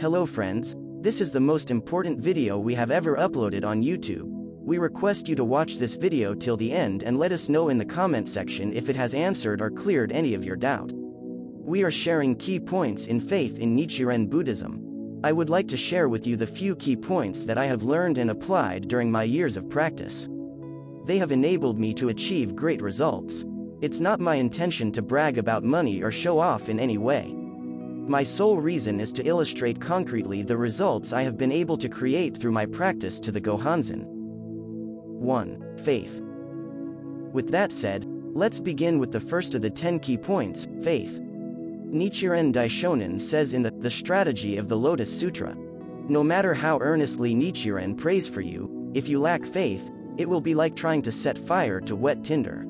Hello friends, this is the most important video we have ever uploaded on YouTube. We request you to watch this video till the end and let us know in the comment section if it has answered or cleared any of your doubt. We are sharing key points in faith in Nichiren Buddhism. I would like to share with you the few key points that I have learned and applied during my years of practice. They have enabled me to achieve great results. It's not my intention to brag about money or show off in any way. My sole reason is to illustrate concretely the results I have been able to create through my practice to the Gohonzon. 1. Faith. With that said, let's begin with the first of the 10 key points, faith. Nichiren Daishonin says in the Strategy of the Lotus Sutra, "No matter how earnestly Nichiren prays for you, if you lack faith, it will be like trying to set fire to wet tinder."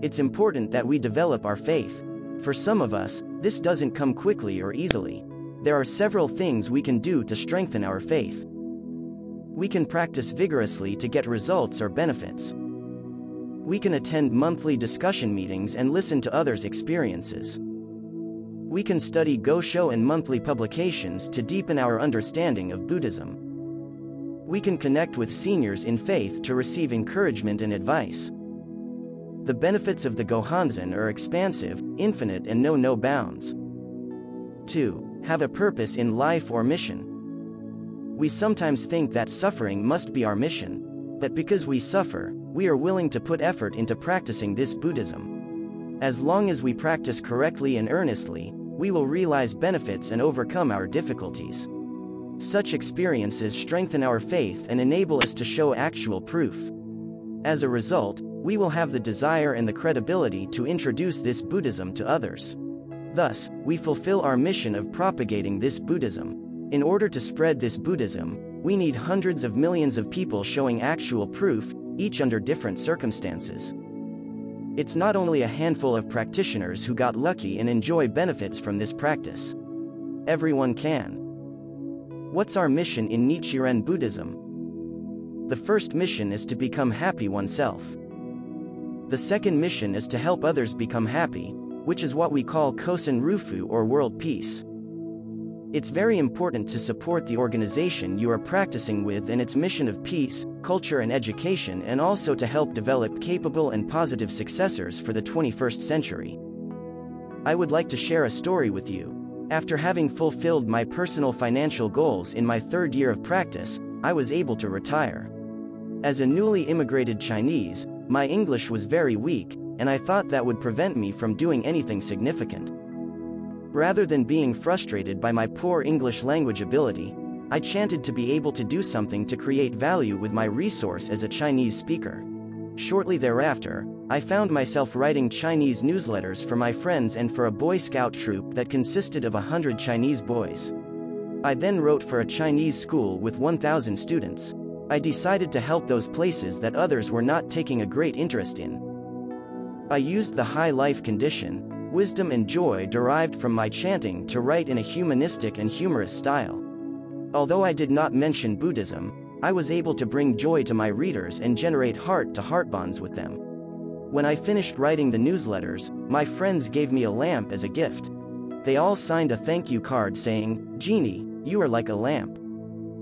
It's important that we develop our faith. For some of us, this doesn't come quickly or easily. There are several things we can do to strengthen our faith. We can practice vigorously to get results or benefits. We can attend monthly discussion meetings and listen to others' experiences. We can study Gosho and monthly publications to deepen our understanding of Buddhism. We can connect with seniors in faith to receive encouragement and advice. The benefits of the Gohonzon are expansive, infinite and know no bounds. 2. Have a purpose in life or mission. We sometimes think that suffering must be our mission, but because we suffer, we are willing to put effort into practicing this Buddhism. As long as we practice correctly and earnestly, we will realize benefits and overcome our difficulties. Such experiences strengthen our faith and enable us to show actual proof. As a result, we will have the desire and the credibility to introduce this Buddhism to others. Thus, we fulfill our mission of propagating this Buddhism. In order to spread this Buddhism, we need hundreds of millions of people showing actual proof, each under different circumstances. It's not only a handful of practitioners who got lucky and enjoy benefits from this practice. Everyone can. What's our mission in Nichiren Buddhism? The first mission is to become happy oneself. The second mission is to help others become happy, which is what we call Kosen Rufu or world peace. It's very important to support the organization you are practicing with and its mission of peace, culture and education, and also to help develop capable and positive successors for the 21st century. I would like to share a story with you. After having fulfilled my personal financial goals in my third year of practice, I was able to retire. As a newly immigrated Chinese, my English was very weak, and I thought that would prevent me from doing anything significant. Rather than being frustrated by my poor English language ability, I chanted to be able to do something to create value with my resource as a Chinese speaker. Shortly thereafter, I found myself writing Chinese newsletters for my friends and for a Boy Scout troop that consisted of 100 Chinese boys. I then wrote for a Chinese school with 1,000 students. I decided to help those places that others were not taking a great interest in. I used the high life condition, wisdom and joy derived from my chanting to write in a humanistic and humorous style. Although I did not mention Buddhism, I was able to bring joy to my readers and generate heart-to-heart bonds with them. When I finished writing the newsletters, my friends gave me a lamp as a gift. They all signed a thank you card saying, "Genie, you are like a lamp.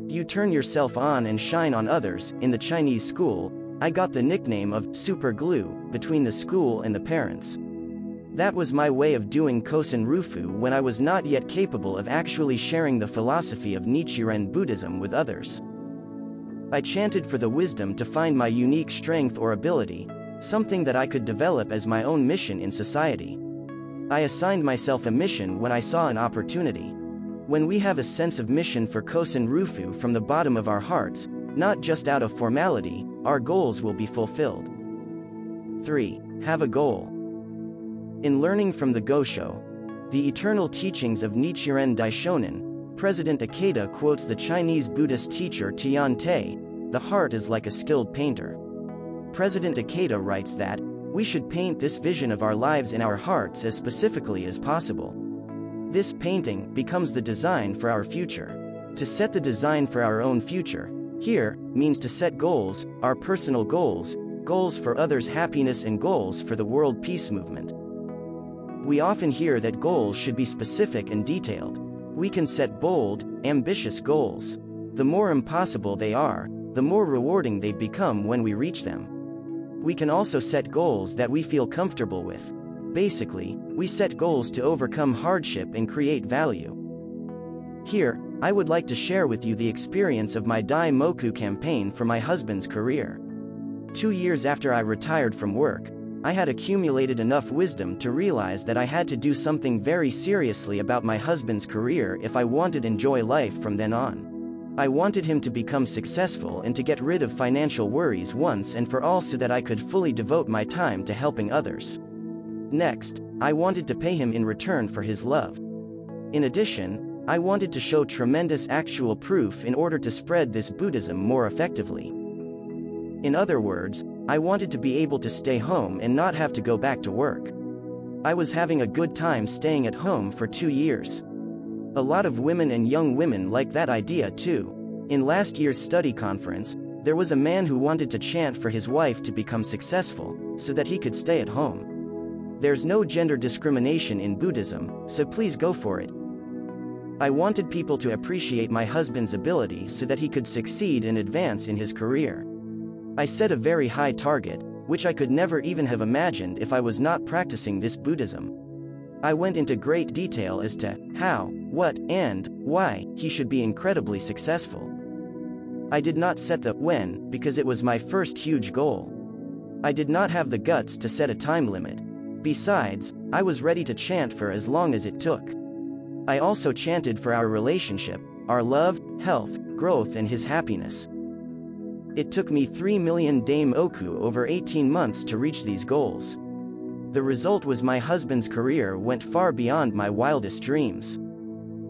You turn yourself on and shine on others." In the Chinese school, I got the nickname of super glue between the school and the parents. That was my way of doing Kosen Rufu when I was not yet capable of actually sharing the philosophy of Nichiren Buddhism with others. I chanted for the wisdom to find my unique strength or ability, something that I could develop as my own mission in society. I assigned myself a mission when I saw an opportunity. When we have a sense of mission for Kosen Rufu from the bottom of our hearts, not just out of formality, our goals will be fulfilled. 3. Have a goal. In learning from the Gosho, the eternal teachings of Nichiren Daishonin, President Ikeda quotes the Chinese Buddhist teacher Tian Te, "The heart is like a skilled painter." President Ikeda writes that, "We should paint this vision of our lives in our hearts as specifically as possible. This painting becomes the design for our future." To set the design for our own future, here, means to set goals, our personal goals, goals for others' happiness and goals for the world peace movement. We often hear that goals should be specific and detailed. We can set bold, ambitious goals. The more impossible they are, the more rewarding they become when we reach them. We can also set goals that we feel comfortable with. Basically, we set goals to overcome hardship and create value. Here, I would like to share with you the experience of my Daimoku campaign for my husband's career. 2 years after I retired from work, I had accumulated enough wisdom to realize that I had to do something very seriously about my husband's career if I wanted to enjoy life from then on. I wanted him to become successful and to get rid of financial worries once and for all so that I could fully devote my time to helping others. Next, I wanted to pay him in return for his love. In addition, I wanted to show tremendous actual proof in order to spread this Buddhism more effectively. In other words, I wanted to be able to stay home and not have to go back to work. I was having a good time staying at home for 2 years. A lot of women and young women like that idea too. In last year's study conference, there was a man who wanted to chant for his wife to become successful, so that he could stay at home. There's no gender discrimination in Buddhism, so please go for it. I wanted people to appreciate my husband's ability so that he could succeed and advance in his career. I set a very high target, which I could never even have imagined if I was not practicing this Buddhism. I went into great detail as to how, what, and why he should be incredibly successful. I did not set the when because it was my first huge goal. I did not have the guts to set a time limit. Besides, I was ready to chant for as long as it took. I also chanted for our relationship, our love, health, growth and his happiness. It took me 3 million Daimoku over 18 months to reach these goals. The result was my husband's career went far beyond my wildest dreams.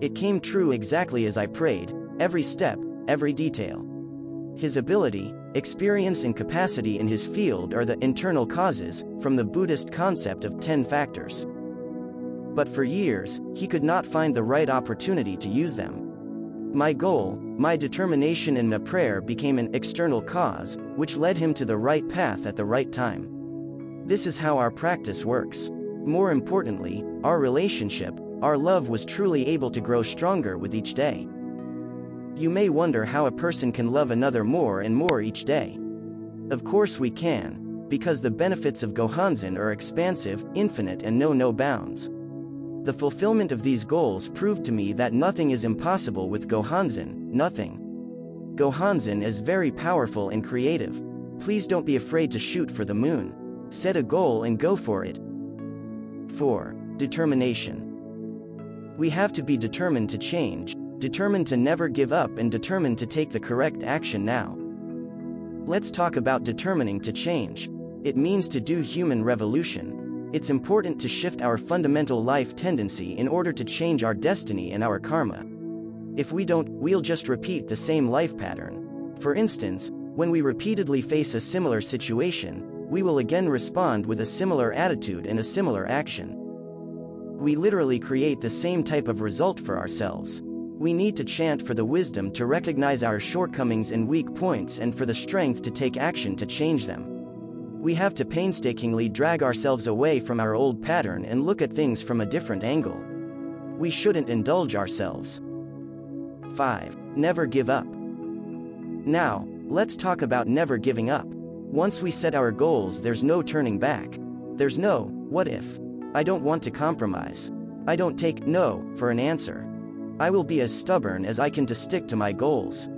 It came true exactly as I prayed, every step, every detail. His ability, experience and capacity in his field are the internal causes from the Buddhist concept of 10 factors. But for years, he could not find the right opportunity to use them. My goal, my determination and my prayer became an external cause, which led him to the right path at the right time. This is how our practice works. More importantly, our relationship, our love was truly able to grow stronger with each day. You may wonder how a person can love another more and more each day. Of course we can, because the benefits of Gohonzon are expansive, infinite and know no bounds. The fulfillment of these goals proved to me that nothing is impossible with Gohonzon, nothing. Gohonzon is very powerful and creative. Please don't be afraid to shoot for the moon. Set a goal and go for it. 4. Determination. We have to be determined to change. Determined to never give up and determined to take the correct action now. Let's talk about determining to change. It means to do human revolution. It's important to shift our fundamental life tendency in order to change our destiny and our karma. If we don't, we'll just repeat the same life pattern. For instance, when we repeatedly face a similar situation, we will again respond with a similar attitude and a similar action. We literally create the same type of result for ourselves. We need to chant for the wisdom to recognize our shortcomings and weak points and for the strength to take action to change them. We have to painstakingly drag ourselves away from our old pattern and look at things from a different angle. We shouldn't indulge ourselves. 5. Never give up. Now, let's talk about never giving up. Once we set our goals, there's no turning back. There's no, what if? I don't want to compromise. I don't take no for an answer. I will be as stubborn as I can to stick to my goals.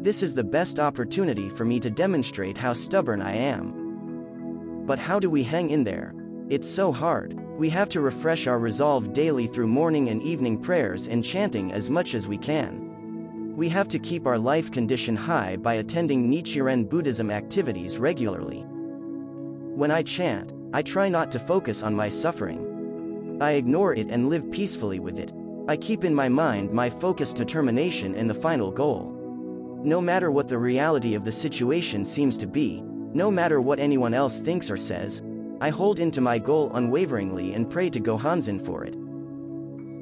This is the best opportunity for me to demonstrate how stubborn I am. But how do we hang in there? It's so hard. We have to refresh our resolve daily through morning and evening prayers and chanting as much as we can. We have to keep our life condition high by attending Nichiren Buddhism activities regularly. When I chant, I try not to focus on my suffering. I ignore it and live peacefully with it. I keep in my mind my focused determination and the final goal. No matter what the reality of the situation seems to be, no matter what anyone else thinks or says, I hold into my goal unwaveringly and pray to Gohonzon for it.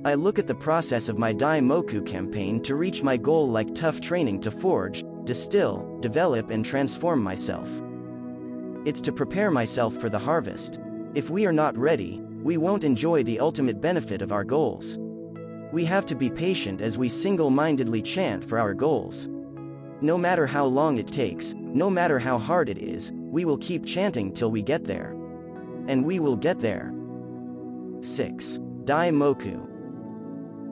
I look at the process of my Daimoku campaign to reach my goal like tough training to forge, distill, develop and transform myself. It's to prepare myself for the harvest. If we are not ready, we won't enjoy the ultimate benefit of our goals. We have to be patient as we single-mindedly chant for our goals. No matter how long it takes, no matter how hard it is, we will keep chanting till we get there. And we will get there. 6. Daimoku.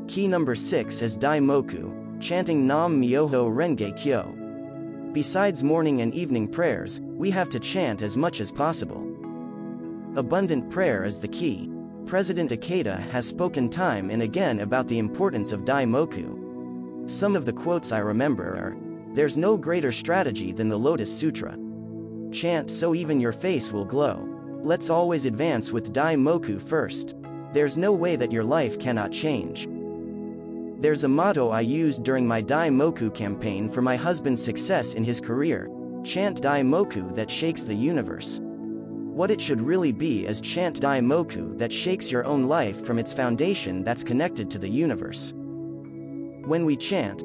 Key number 6 is Daimoku, chanting Nam Myoho Renge Kyo. Besides morning and evening prayers, we have to chant as much as possible. Abundant prayer is the key. President Ikeda has spoken time and again about the importance of Daimoku. Some of the quotes I remember are, "There's no greater strategy than the Lotus Sutra. Chant so even your face will glow. Let's always advance with Daimoku first. There's no way that your life cannot change." There's a motto I used during my Daimoku campaign for my husband's success in his career: chant Daimoku that shakes the universe. What it should really be is chant Daimoku that shakes your own life from its foundation that's connected to the universe. When we chant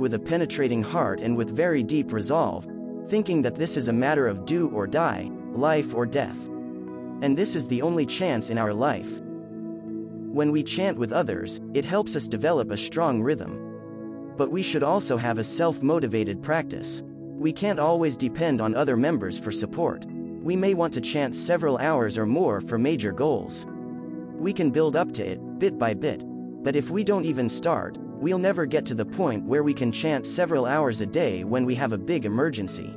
with a penetrating heart and with very deep resolve, thinking that this is a matter of do or die, life or death. And this is the only chance in our life. When we chant with others, it helps us develop a strong rhythm. But we should also have a self-motivated practice. We can't always depend on other members for support. We may want to chant several hours or more for major goals. We can build up to it, bit by bit. But if we don't even start, we'll never get to the point where we can chant several hours a day when we have a big emergency.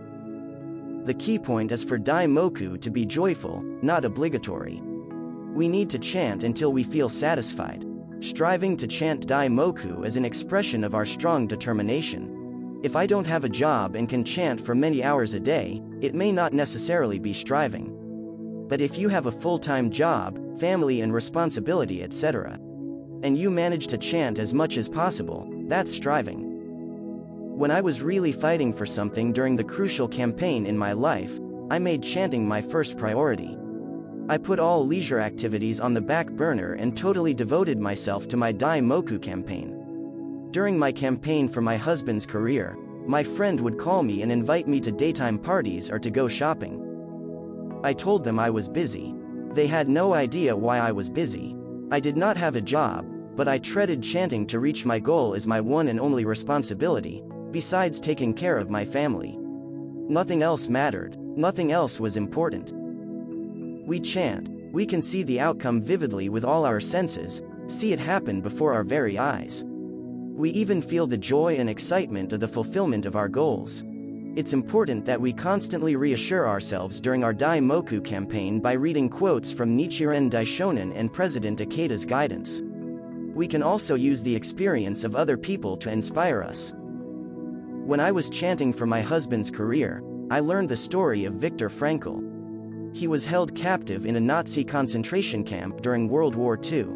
The key point is for Daimoku to be joyful, not obligatory. We need to chant until we feel satisfied. Striving to chant Daimoku is an expression of our strong determination. If I don't have a job and can chant for many hours a day, it may not necessarily be striving. But if you have a full-time job, family and responsibility, etc., and you manage to chant as much as possible, that's striving. When I was really fighting for something during the crucial campaign in my life, I made chanting my first priority. I put all leisure activities on the back burner and totally devoted myself to my Daimoku campaign. During my campaign for my husband's career, my friend would call me and invite me to daytime parties or to go shopping. I told them I was busy. They had no idea why I was busy. I did not have a job, but I treated chanting to reach my goal as my one and only responsibility, besides taking care of my family. Nothing else mattered, nothing else was important. We chant, we can see the outcome vividly with all our senses, see it happen before our very eyes. We even feel the joy and excitement of the fulfillment of our goals. It's important that we constantly reassure ourselves during our Daimoku campaign by reading quotes from Nichiren Daishonin and President Ikeda's guidance. We can also use the experience of other people to inspire us. When I was chanting for my husband's career, I learned the story of Viktor Frankl. He was held captive in a Nazi concentration camp during World War II.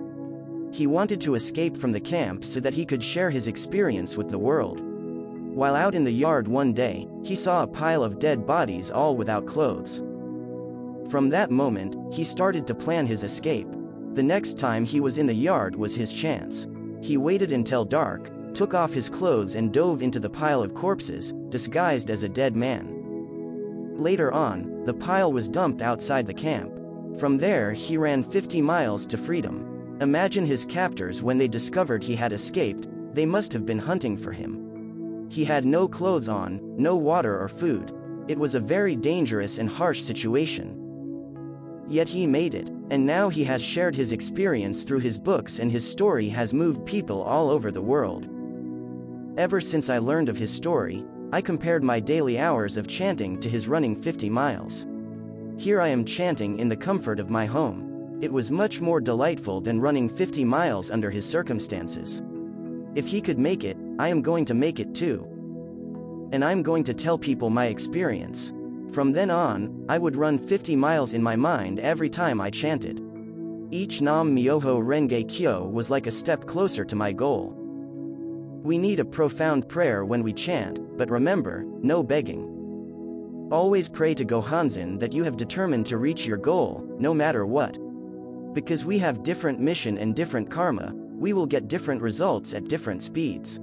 He wanted to escape from the camp so that he could share his experience with the world. While out in the yard one day, he saw a pile of dead bodies, all without clothes. From that moment, he started to plan his escape. The next time he was in the yard was his chance. He waited until dark, took off his clothes and dove into the pile of corpses, disguised as a dead man. Later on, the pile was dumped outside the camp. From there he ran 50 miles to freedom. Imagine his captors when they discovered he had escaped. They must have been hunting for him. He had no clothes on, no water or food. It was a very dangerous and harsh situation. Yet he made it, and now he has shared his experience through his books, and his story has moved people all over the world. Ever since I learned of his story, I compared my daily hours of chanting to his running 50 miles. Here I am chanting in the comfort of my home. It was much more delightful than running 50 miles under his circumstances. If he could make it, I am going to make it too. And I'm going to tell people my experience. From then on, I would run 50 miles in my mind every time I chanted. Each Nam Myoho Renge Kyo was like a step closer to my goal. We need a profound prayer when we chant, but remember, no begging. Always pray to Gohonzon that you have determined to reach your goal, no matter what. Because we have different mission and different karma, we will get different results at different speeds.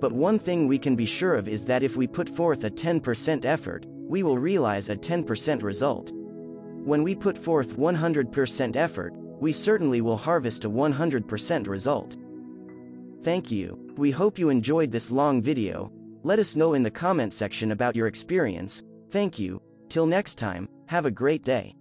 But one thing we can be sure of is that if we put forth a 10% effort, we will realize a 10% result. When we put forth 100% effort, we certainly will harvest a 100% result. Thank you. We hope you enjoyed this long video. Let us know in the comment section about your experience. Thank you. Till next time, have a great day.